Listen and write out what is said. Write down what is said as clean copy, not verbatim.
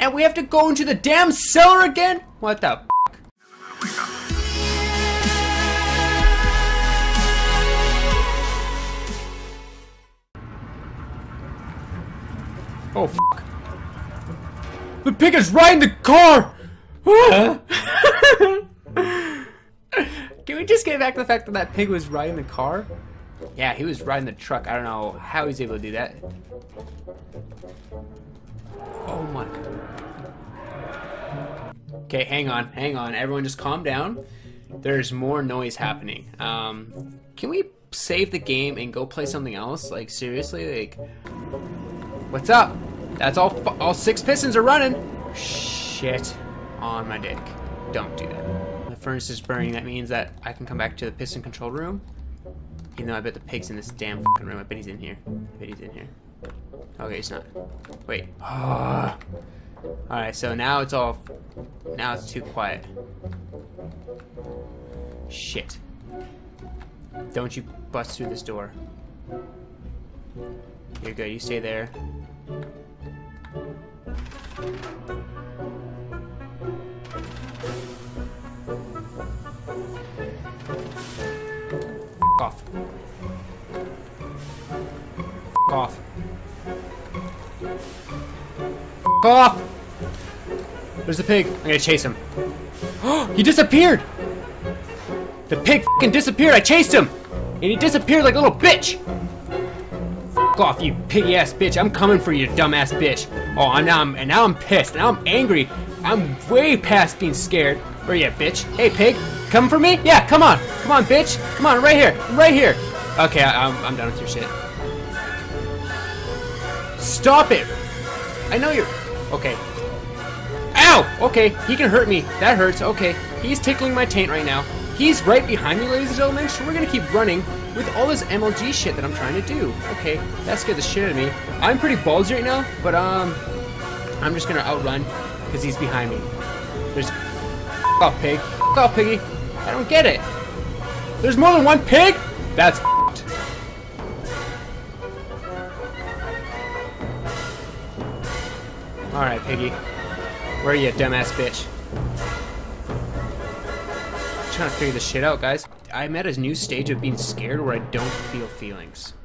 and we have to go into the damn cellar again? What the f? Oh f**k. The pig is right in the car! Can we just get back to the fact that that pig was riding the car? Yeah, he was riding the truck. I don't know how he's able to do that. Oh my god. Okay, hang on, hang on. Everyone just calm down. There's more noise happening. Can we save the game and go play something else? Like, seriously? Like, what's up? That's all six pistons are running. Shit on my dick. Don't do that. The furnace is burning. That means that I can come back to the piston control room. Even though I bet the pig's in this damn fucking room. I bet he's in here. I bet he's in here. Okay, he's not. Wait. Oh. Alright, so now it's all... Now it's too quiet. Shit. Don't you bust through this door. You're good. You stay there. F*** off. F*** off. F*** off! Where's the pig? I'm gonna chase him. Oh, he disappeared! The pig f***ing disappeared! I chased him! And he disappeared like a little bitch! F*** off, you piggy-ass bitch! I'm coming for you, dumb-ass bitch! Oh, now I'm pissed. Now I'm angry. I'm way past being scared. Where you at, bitch? Hey, pig. Coming for me? Yeah, come on. Come on, bitch. Come on, right here. Right here. Okay, I'm done with your shit. Stop it. I know you're... Okay. Ow! Okay, he can hurt me. That hurts. Okay. He's tickling my taint right now. He's right behind me, ladies and gentlemen, so we're gonna keep running with all this MLG shit that I'm trying to do. Okay, that scared the shit out of me. I'm pretty ballsy right now, but I'm just gonna outrun because he's behind me. There's... F*** off, pig. F*** off, piggy. I don't get it. There's more than one pig? That's f***ed. Alright, piggy. Where are you, dumbass bitch? Trying to figure this shit out, guys. I'm at a new stage of being scared where I don't feel feelings.